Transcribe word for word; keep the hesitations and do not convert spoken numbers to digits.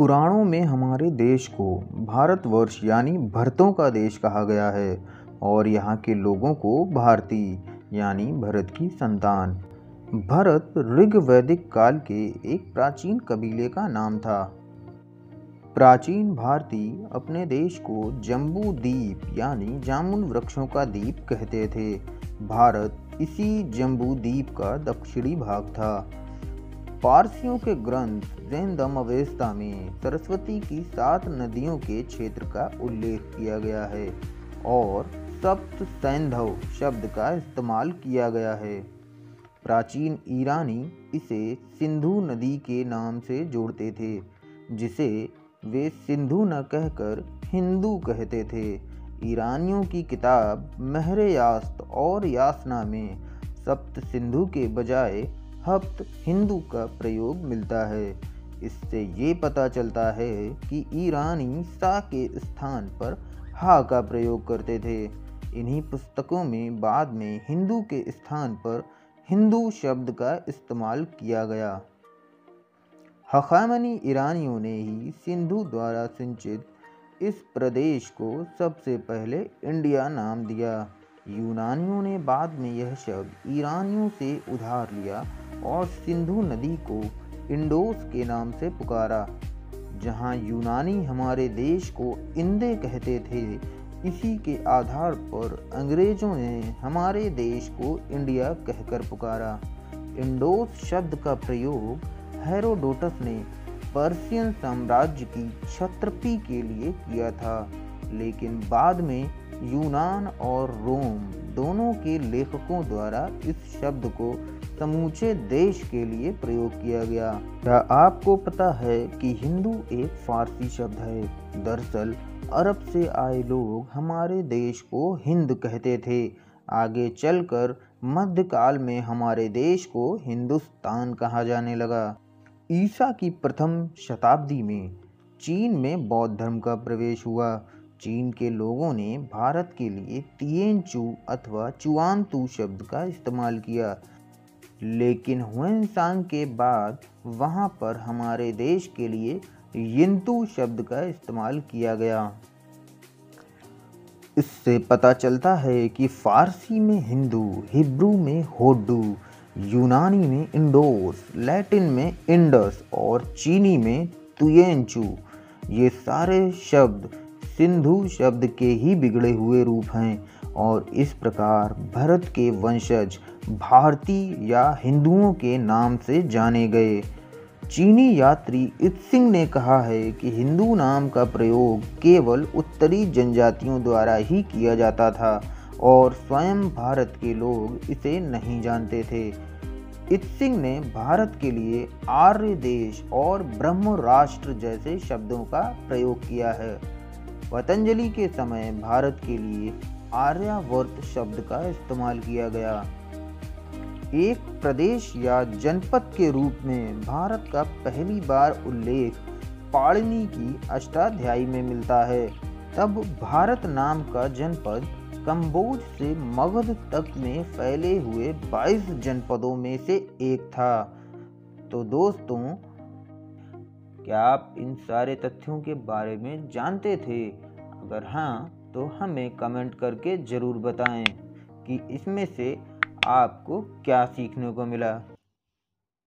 पुराणों में हमारे देश को भारतवर्ष यानी भरतों का देश कहा गया है और यहाँ के लोगों को भारतीय यानी भरत की संतान। भरत ऋग्वैदिक काल के एक प्राचीन कबीले का नाम था। प्राचीन भारतीय अपने देश को जम्बूदीप यानी जामुन वृक्षों का द्वीप कहते थे। भारत इसी जम्बूदीप का दक्षिणी भाग था। पारसियों के ग्रंथ ज़ेंदम अवेस्ता में सरस्वती की सात नदियों के क्षेत्र का उल्लेख किया गया है और सप्त सैंधव शब्द का इस्तेमाल किया गया है। प्राचीन ईरानी इसे सिंधु नदी के नाम से जोड़ते थे, जिसे वे सिंधु न कहकर हिंदू कहते थे। ईरानियों की किताब महरे यास्त और यासना में सप्त सिंधु के बजाय हप्त हिंदू का प्रयोग मिलता है। इससे ये पता चलता है कि ईरानी सा के स्थान पर हा का प्रयोग करते थे। इन्हीं पुस्तकों में बाद में हिंदू के स्थान पर हिंदू शब्द का इस्तेमाल किया गया। हकामनी ईरानियों ने ही सिंधु द्वारा सिंचित इस प्रदेश को सबसे पहले इंडिया नाम दिया। यूनानियों ने बाद में यह शब्द ईरानियों से उधार लिया और सिंधु नदी को इंडोस के नाम से पुकारा। जहां यूनानी हमारे देश को इंदे कहते थे, इसी के आधार पर अंग्रेज़ों ने हमारे देश को इंडिया कहकर पुकारा। इंडोस शब्द का प्रयोग हेरोडोटस ने पर्शियन साम्राज्य की क्षत्रपी के लिए किया था, लेकिन बाद में यूनान और रोम दोनों के लेखकों द्वारा इस शब्द को समूचे देश के लिए प्रयोग किया गया। क्या आपको पता है कि हिंदू एक फारसी शब्द है? दरअसल अरब से आए लोग हमारे देश को हिंद कहते थे। आगे चलकर मध्यकाल में हमारे देश को हिन्दुस्तान कहा जाने लगा। ईसा की प्रथम शताब्दी में चीन में बौद्ध धर्म का प्रवेश हुआ। चीन के लोगों ने भारत के लिए तिएनचू अथवा चुआनतू शब्द का इस्तेमाल किया, लेकिन ह्वेनसांग के बाद वहां पर हमारे देश के लिए यिंतू शब्द का इस्तेमाल किया गया। इससे पता चलता है कि फारसी में हिंदू, हिब्रू में होडू, यूनानी में इंडोस, लैटिन में इंडस और चीनी में तुएनचू ये सारे शब्द सिंधु शब्द के ही बिगड़े हुए रूप हैं और इस प्रकार भारत के वंशज भारतीय या हिंदुओं के नाम से जाने गए। चीनी यात्री इत्सिंग ने कहा है कि हिंदू नाम का प्रयोग केवल उत्तरी जनजातियों द्वारा ही किया जाता था और स्वयं भारत के लोग इसे नहीं जानते थे। इत्सिंग ने भारत के लिए आर्य देश और ब्रह्म राष्ट्र जैसे शब्दों का प्रयोग किया है। पतंजलि के समय भारत के लिए आर्यावर्त शब्द का इस्तेमाल किया गया। एक प्रदेश या जनपद के रूप में भारत का पहली बार उल्लेख पाणिनि की अष्टाध्यायी में मिलता है। तब भारत नाम का जनपद कंबोज से मगध तक में फैले हुए बाईस जनपदों में से एक था। तो दोस्तों, क्या आप इन सारे तथ्यों के बारे में जानते थे? अगर हाँ, तो हमें कमेंट करके ज़रूर बताएं कि इसमें से आपको क्या सीखने को मिला।